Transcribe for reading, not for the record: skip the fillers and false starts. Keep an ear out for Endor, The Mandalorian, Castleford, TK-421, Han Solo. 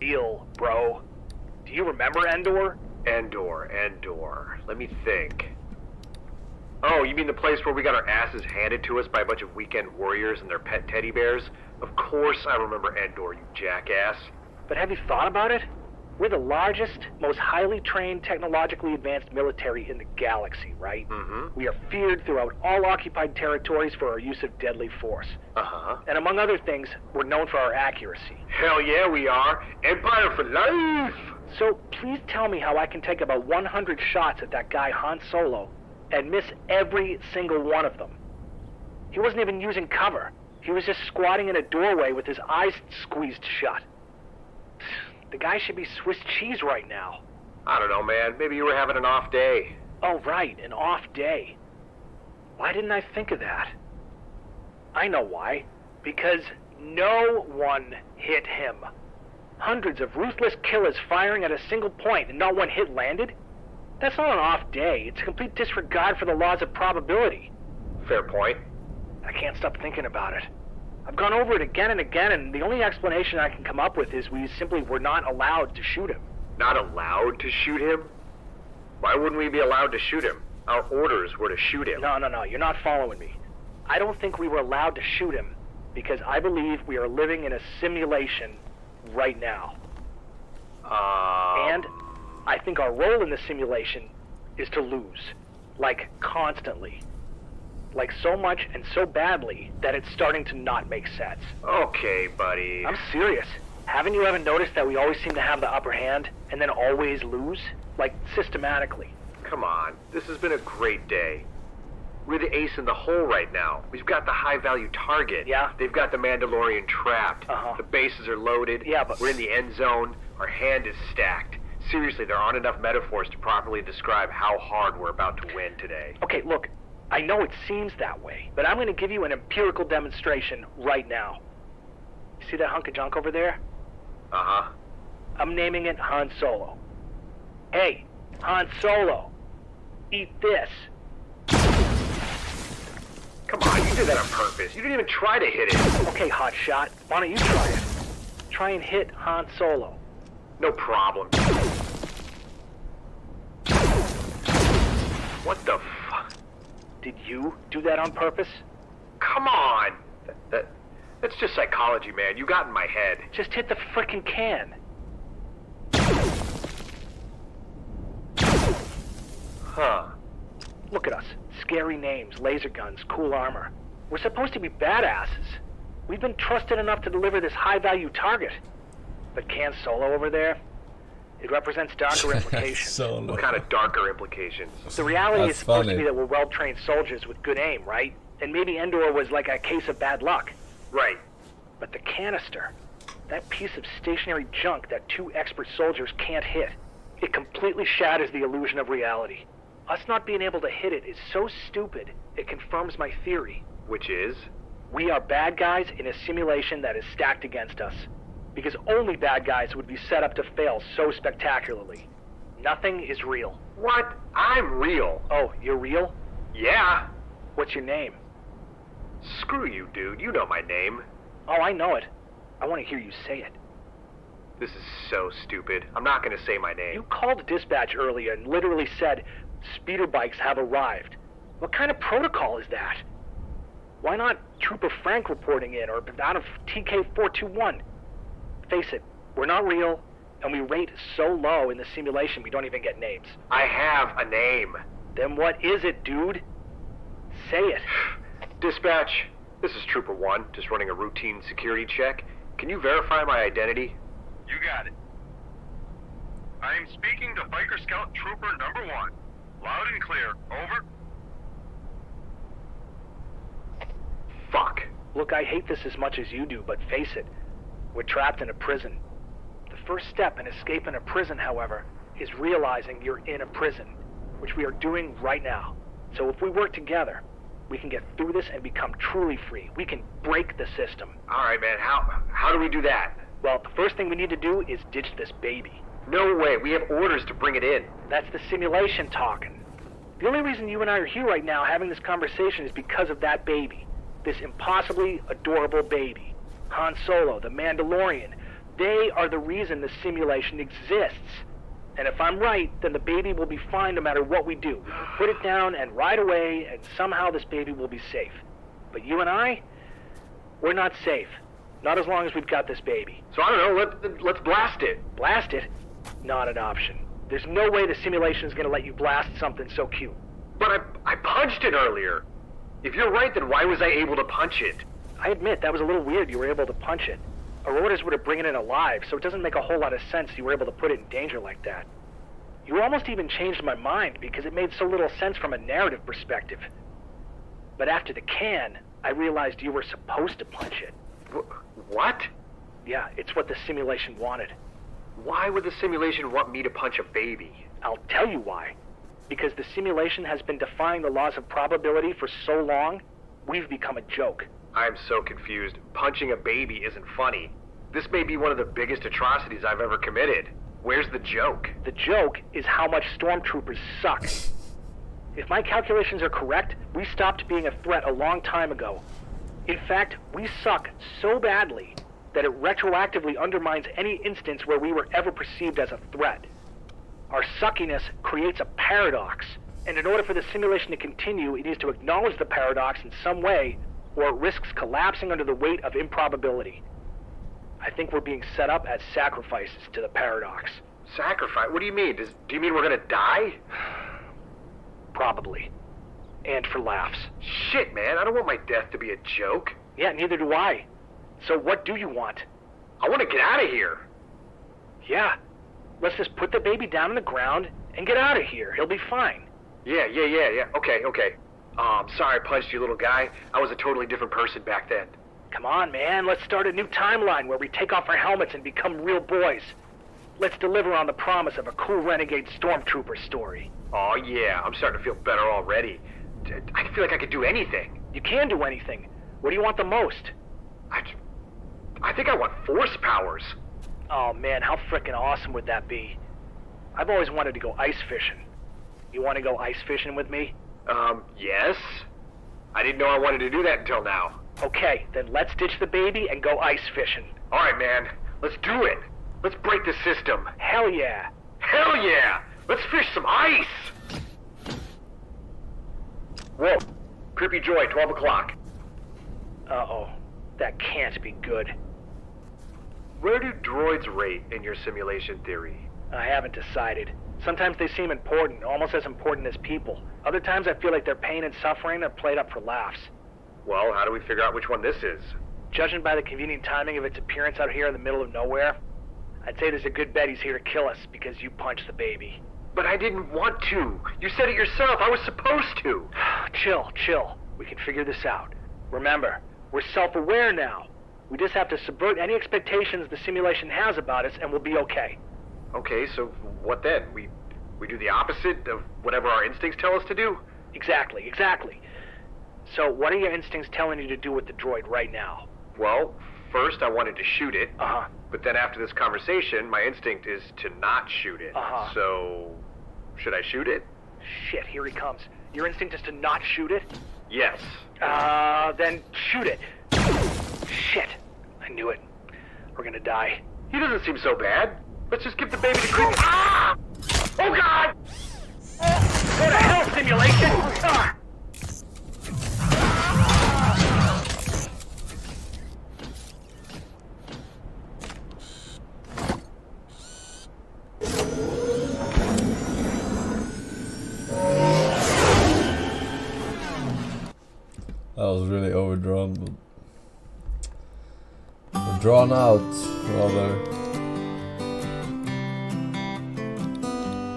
deal, bro. Do you remember Endor? Endor. Let me think. Oh, you mean the place where we got our asses handed to us by a bunch of weekend warriors and their pet teddy bears? Of course I remember Endor, you jackass. But have you thought about it? We're the largest, most highly trained, technologically advanced military in the galaxy, right? Mm-hmm. We are feared throughout all occupied territories for our use of deadly force. Uh-huh. And among other things, we're known for our accuracy. Hell yeah, we are. Empire for life! So please tell me how I can take about 100 shots at that guy Han Solo and miss every single one of them. He wasn't even using cover. He was just squatting in a doorway with his eyes squeezed shut. The guy should be Swiss cheese right now. I don't know, man. Maybe you were having an off day. Oh, right. An off day. Why didn't I think of that? I know why. Because no one hit him. Hundreds of ruthless killers firing at a single point and not one hit landed? That's not an off day. It's a complete disregard for the laws of probability. Fair point. I can't stop thinking about it. I've gone over it again and again, and the only explanation I can come up with is we simply were not allowed to shoot him. Not allowed to shoot him? Why wouldn't we be allowed to shoot him? Our orders were to shoot him. No, you're not following me. I don't think we were allowed to shoot him, because I believe we are living in a simulation right now. And I think our role in the simulation is to lose. Like, constantly. Like so much and so badly that it's starting to not make sense. Okay, buddy. I'm serious. Haven't you ever noticed that we always seem to have the upper hand and then always lose? Like, systematically. Come on. This has been a great day. We're the ace in the hole right now. We've got the high-value target. Yeah? They've got the Mandalorian trapped. Uh-huh. The bases are loaded. Yeah, but... We're in the end zone. Our hand is stacked. Seriously, there aren't enough metaphors to properly describe how hard we're about to win today. Okay, look. I know it seems that way, but I'm going to give you an empirical demonstration right now. You see that hunk of junk over there? Uh-huh. I'm naming it Han Solo. Hey, Han Solo, eat this. Come on, you did that on purpose. You didn't even try to hit it. Okay, hot shot. Why don't you try it? Try and hit Han Solo. No problem. What the fuck? Did you do that on purpose? Come on! That's just psychology, man. You got in my head. Just hit the frickin' can. Huh. Look at us. Scary names, laser guns, cool armor. We're supposed to be badasses. We've been trusted enough to deliver this high-value target. But can Solo over there? It represents darker implications. Solo. What kind of darker implications? The reality That's is supposed funny. To be that we're well-trained soldiers with good aim, right? And maybe Endor was like a case of bad luck. Right. But the canister, that piece of stationary junk that two expert soldiers can't hit, it completely shatters the illusion of reality. Us not being able to hit it is so stupid, it confirms my theory. Which is? We are bad guys in a simulation that is stacked against us. Because only bad guys would be set up to fail so spectacularly. Nothing is real. What? I'm real. Oh, you're real? Yeah. What's your name? Screw you, dude. You know my name. Oh, I know it. I want to hear you say it. This is so stupid. I'm not going to say my name. You called dispatch earlier and literally said, "Speeder bikes have arrived." What kind of protocol is that? Why not Trooper Frank reporting in or out of TK-421? Face it, we're not real, and we rate so low in the simulation we don't even get names. I have a name. Then what is it, dude? Say it. Dispatch, this is Trooper 1, just running a routine security check. Can you verify my identity? You got it. I am speaking to Biker Scout Trooper Number 1. Loud and clear. Over. Fuck. Look, I hate this as much as you do, but face it. We're trapped in a prison. The first step in escaping a prison, however, is realizing you're in a prison, which we are doing right now. So if we work together, we can get through this and become truly free. We can break the system. All right, man. How do we do that? Well, the first thing we need to do is ditch this baby. No way. We have orders to bring it in. That's the simulation talking. The only reason you and I are here right now having this conversation is because of that baby. This impossibly adorable baby. Han Solo, the Mandalorian, They are the reason the simulation exists. And if I'm right, then the baby will be fine no matter what we do. Put it down and right away, and somehow this baby will be safe. But you and I, we're not safe. Not as long as we've got this baby. So I don't know, let's blast it. Blast it? Not an option. There's no way the simulation is going to let you blast something so cute. But I punched it earlier. If you're right, then why was I able to punch it? I admit, that was a little weird you were able to punch it. Our orders were to bring it in alive, so it doesn't make a whole lot of sense you were able to put it in danger like that. You almost even changed my mind because it made so little sense from a narrative perspective. But after the can, I realized you were supposed to punch it. What? Yeah, it's what the simulation wanted. Why would the simulation want me to punch a baby? I'll tell you why. Because the simulation has been defying the laws of probability for so long, we've become a joke. I'm so confused. Punching a baby isn't funny. This may be one of the biggest atrocities I've ever committed. Where's the joke? The joke is how much stormtroopers suck. If my calculations are correct, we stopped being a threat a long time ago. In fact, we suck so badly that it retroactively undermines any instance where we were ever perceived as a threat. Our suckiness creates a paradox, and in order for the simulation to continue, it needs to acknowledge the paradox in some way, or it risks collapsing under the weight of improbability. I think we're being set up as sacrifices to the paradox. Sacrifice? What do you mean? Do you mean we're gonna die? Probably. And for laughs. Shit, man, I don't want my death to be a joke. Yeah, neither do I. So what do you want? I want to get out of here. Yeah. Let's just put the baby down on the ground and get out of here. He'll be fine. Yeah. Okay. Sorry I punched you, little guy. I was a totally different person back then. Come on, man. Let's start a new timeline where we take off our helmets and become real boys. Let's deliver on the promise of a cool renegade stormtrooper story. Oh yeah. I'm starting to feel better already. I feel like I could do anything. You can do anything. What do you want the most? I think I want force powers. Oh man, how frickin' awesome would that be? I've always wanted to go ice fishing. You want to go ice fishing with me? Yes. I didn't know I wanted to do that until now. Okay, then let's ditch the baby and go ice fishing. Alright man, let's do it. Let's break the system. Hell yeah. Hell yeah! Let's fish some ice! Whoa. Creepy Joy, 12 o'clock. Uh-oh. That can't be good. Where do droids rate in your simulation theory? I haven't decided. Sometimes they seem important, almost as important as people. Other times I feel like their pain and suffering are played up for laughs. Well, how do we figure out which one this is? Judging by the convenient timing of its appearance out here in the middle of nowhere, I'd say there's a good bet he's here to kill us because you punched the baby. But I didn't want to. You said it yourself. I was supposed to. Chill. We can figure this out. Remember, we're self-aware now. We just have to subvert any expectations the simulation has about us and we'll be okay. Okay, so what then? We do the opposite of whatever our instincts tell us to do? Exactly. So what are your instincts telling you to do with the droid right now? Well, first I wanted to shoot it. Uh-huh. But then after this conversation, my instinct is to not shoot it. Uh-huh. So, should I shoot it? Shit, here he comes. Your instinct is to not shoot it? Yes. Then shoot it. Shit. I knew it. We're gonna die. He doesn't seem so bad. Let's just give the baby the creepy— Ah! Oh god! Go to hell, simulation! Ah! That was really overdrawn. Drawn out, rather.